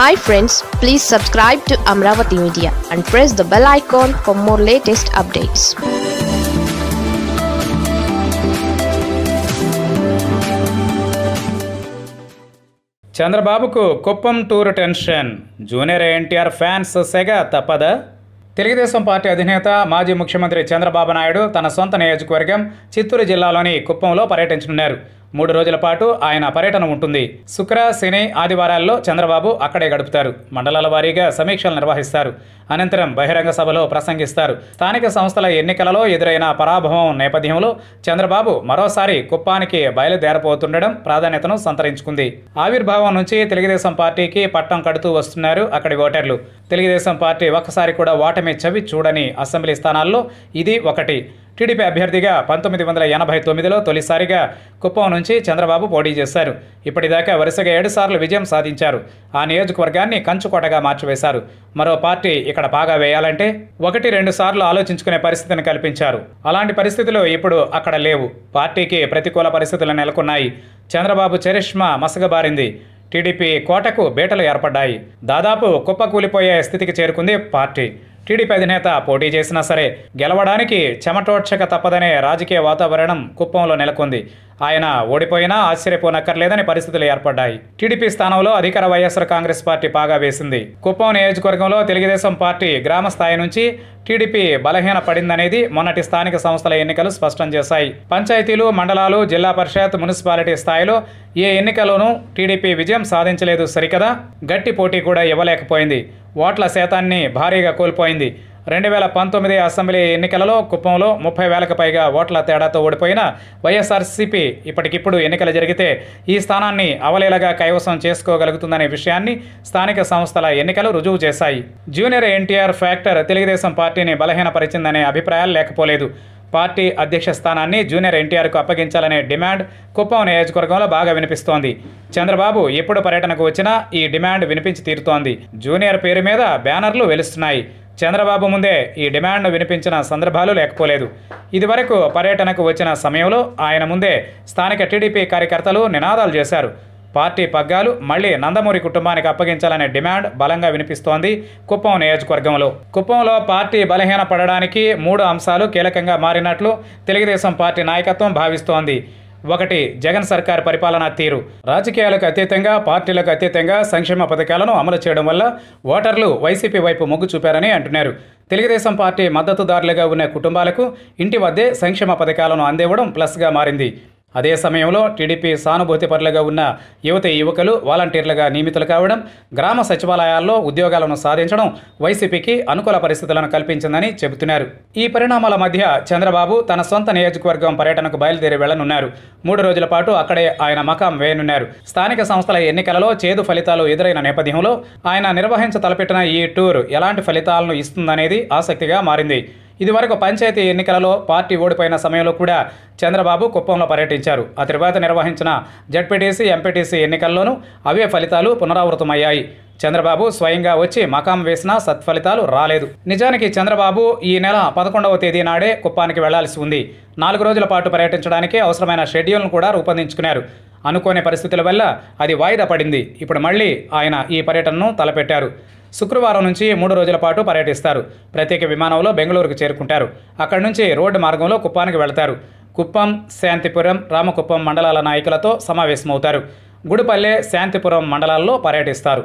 Hi friends, please subscribe to Amaravathi Media and press the bell icon for more latest updates. చంద్రబాబుకు Kuppam tour tension. Junior NTR fans సెగ తప్పదా? Telugu Desam party అధినేత మాజీ ముఖ్యమంత్రి చంద్రబాబు నాయుడు తన సొంత నియోజకవర్గం చిత్తూరు జిల్లాలోని కుప్పంలో పర్యటించనున్నారు. 3 రోజుల పాటు ఆయన పర్యటన ఉంటుంది. శుక్ర, శని, ఆదివారాల్లో చంద్రబాబు అక్కడే గడుపుతారు. మండలాల వారీగా సమీక్షలు నిర్వహిస్తారు. అనంతరం బహిరంగ సభలో ప్రసంగిస్తారు. స్థానిక సంస్థల ఎన్నికలలో ఎదురైన పరాభవం నేపథ్యంలో చంద్రబాబు మరోసారి కుప్పానికి బయలుదేరపోతుండడం ప్రాధాన్యతను సంతరించుకుంది. ఆవిర్భావం నుంచి తెలుగుదేశం పార్టీకి పట్టం కడుతూ వస్తున్నారు అక్కడి ఓటర్లు. తెలుగుదేశం పార్టీ ఒక్కసారి కూడా ఓటమి చవి చూడని అసెంబ్లీ స్థానాల్లో ఇది ఒకటి. టీడీపీ అభ్యర్థిగా 1989లో తొలిసారిగా కుప్పం నుంచి చంద్రబాబు పోటీ చేశారు. ఇప్పటిదాకా వరుసగా 7 సార్లు విజయం సాధించారు. ఆ నియోజకవర్గాన్ని కంచుకోటగా మార్చివేశారు. మరో పార్టీ ఇక్కడ పాగా వేయాలంటే 1-2 సార్లు ఆలోచించుకునే పరిస్థితిని కల్పించారు. అలాంటి పరిస్థితులు ఇప్పుడు అక్కడ లేవు. పార్టీకి ప్రతికూల పరిస్థితులు నెలకొన్నాయి. చంద్రబాబు చరిష్మా మసకబారింది. టీడీపీ కోటకు బేటలు ఏర్పడ్డాయి. దాదాపు కుప్ప కూలిపోయే స్థితికి చేరుకుంది పార్టీ. టీడీపీ అధినేత పోటీ చేసినా సరే గెలవడానికి చెమటోడ్చక తప్పదనే రాజకీయ వాతావరణం కుప్పంలో నెలకొంది. ఆయన ఓడిపోయినా ఆశ్చర్యపోనక్కర్లేదని పరిస్థితులు ఏర్పడ్డాయి. టీడీపీ స్థానంలో అధికార వైఎస్ఆర్ కాంగ్రెస్ పార్టీ పాగా వేసింది. కుప్పం నియోజకవర్గంలో తెలుగుదేశం పార్టీ గ్రామ స్థాయి నుంచి టీడీపీ బలహీన పడిందనేది మొన్నటి స్థానిక సంస్థల ఎన్నికలు స్పష్టం చేశాయి. పంచాయతీలు, మండలాలు, జిల్లా పరిషత్, మున్సిపాలిటీ స్థాయిలో ఏ ఎన్నికలోనూ టీడీపీ విజయం సాధించలేదు సరికదా గట్టి పోటీ కూడా ఇవ్వలేకపోయింది. ఓట్ల శాతాన్ని భారీగా కోల్పోయింది. 2019 అసెంబ్లీ ఎన్నికలలో కుప్పంలో 30,000కు పైగా ఓట్ల తేడాతో ఓడిపోయిన వైఎస్ఆర్సీపీ ఇప్పటికిప్పుడు ఎన్నికలు జరిగితే ఈ స్థానాన్ని అవలీలగా కైవసం చేసుకోగలుగుతుందనే విషయాన్ని స్థానిక సంస్థల ఎన్నికలు రుజువు చేశాయి. జూనియర్ ఎన్టీఆర్ ఫ్యాక్టర్ తెలుగుదేశం పార్టీని బలహీనపరిచిందనే అభిప్రాయాలు లేకపోలేదు. పార్టీ అధ్యక్ష స్థానాన్ని జూనియర్ ఎన్టీఆర్కు అప్పగించాలనే డిమాండ్ కుప్పం నియోజకవర్గంలో బాగా వినిపిస్తోంది. చంద్రబాబు ఎప్పుడు పర్యటనకు వచ్చినా ఈ డిమాండ్ వినిపించి తీరుతోంది. జూనియర్ పేరు మీద బ్యానర్లు వెలుస్తున్నాయి. చంద్రబాబు ముందే ఈ డిమాండ్ను వినిపించిన సందర్భాలు లేకపోలేదు. ఇదివరకు పర్యటనకు వచ్చిన సమయంలో ఆయన ముందే స్థానిక టీడీపీ కార్యకర్తలు నినాదాలు చేశారు. పార్టీ పగ్గాలు మళ్లీ నందమూరి కుటుంబానికి అప్పగించాలనే డిమాండ్ బలంగా వినిపిస్తోంది కుప్పం నియోజకవర్గంలో. కుప్పంలో పార్టీ బలహీన పడడానికి 3 అంశాలు కీలకంగా మారినట్లు తెలుగుదేశం పార్టీ నాయకత్వం భావిస్తోంది. 1. జగన్ సర్కార్ పరిపాలనా తీరు. రాజకీయాలకు అతీతంగా, పార్టీలకు అతీతంగా సంక్షేమ పథకాలను అమలు చేయడం వల్ల ఓటర్లు వైసీపీ వైపు మొగ్గు చూపారని అంటున్నారు. తెలుగుదేశం పార్టీ మద్దతుదారులుగా ఉన్న కుటుంబాలకు ఇంటి వద్దే సంక్షేమ పథకాలను అందివ్వడం ప్లస్గా మారింది. అదే సమయంలో టీడీపీ సానుభూతి పరులుగా ఉన్న యువకులు వాలంటీర్లుగా నియమితులు కావడం, గ్రామ సచివాలయాల్లో ఉద్యోగాలను సాధించడం వైసీపీకి అనుకూల పరిస్థితులను కల్పించిందని చెబుతున్నారు. ఈ పరిణామాల మధ్య చంద్రబాబు తన సొంత నియోజకవర్గం పర్యటనకు బయలుదేరి వెళ్లనున్నారు. 3 రోజుల పాటు అక్కడే ఆయన మకాం వేయనున్నారు. స్థానిక సంస్థల ఎన్నికలలో చేదు ఫలితాలు ఎదురైన నేపథ్యంలో ఆయన నిర్వహించ తలపెట్టిన ఈ టూర్ ఎలాంటి ఫలితాలను ఇస్తుందనేది ఆసక్తిగా మారింది. ఇదివరకు పంచాయతీ ఎన్నికలలో పార్టీ ఓడిపోయిన సమయంలో కూడా చంద్రబాబు కుప్పంలో పర్యటించారు. ఆ తర్వాత నిర్వహించిన జడ్పీటీసీ, ఎంపీటీసీ ఎన్నికల్లోనూ అవే ఫలితాలు పునరావృతమయ్యాయి. చంద్రబాబు స్వయంగా వచ్చి మకాం వేసినా సత్ఫలితాలు రాలేదు. నిజానికి చంద్రబాబు ఈ నెల 11వ తేదీ నాడే కుప్పానికి వెళ్లాల్సి ఉంది. 4 రోజుల పాటు పర్యటించడానికి అవసరమైన షెడ్యూల్ను కూడా రూపొందించుకున్నారు. అనుకోని పరిస్థితుల వల్ల అది వాయిదా పడింది. ఇప్పుడు మళ్లీ ఆయన ఈ పర్యటనను తలపెట్టారు. శుక్రవారం నుంచి 3 రోజుల పాటు పర్యటిస్తారు. ప్రత్యేక విమానంలో బెంగళూరుకు చేరుకుంటారు. అక్కడి నుంచి రోడ్డు మార్గంలో కుప్పానికి వెళతారు. కుప్పం, శాంతిపురం, రామకుప్పం మండలాల నాయకులతో సమావేశమవుతారు. గుడిపల్లె, శాంతిపురం మండలాల్లో పర్యటిస్తారు.